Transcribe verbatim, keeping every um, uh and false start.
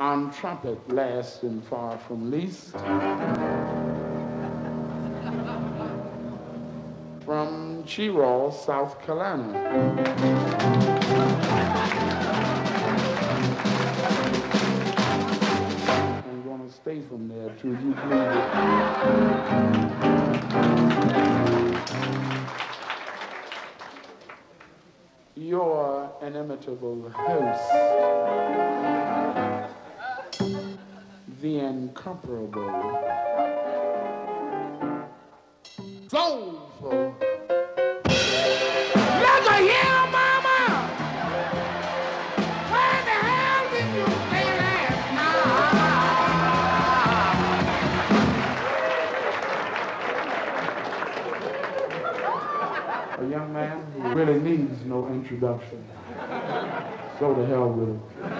on trumpet last and far from least. From Cheraw, South Carolina. I'm gonna stay from there till you leave it. Your inimitable host, the incomparable, soulful. Young man who really needs no introduction. So the hell with him.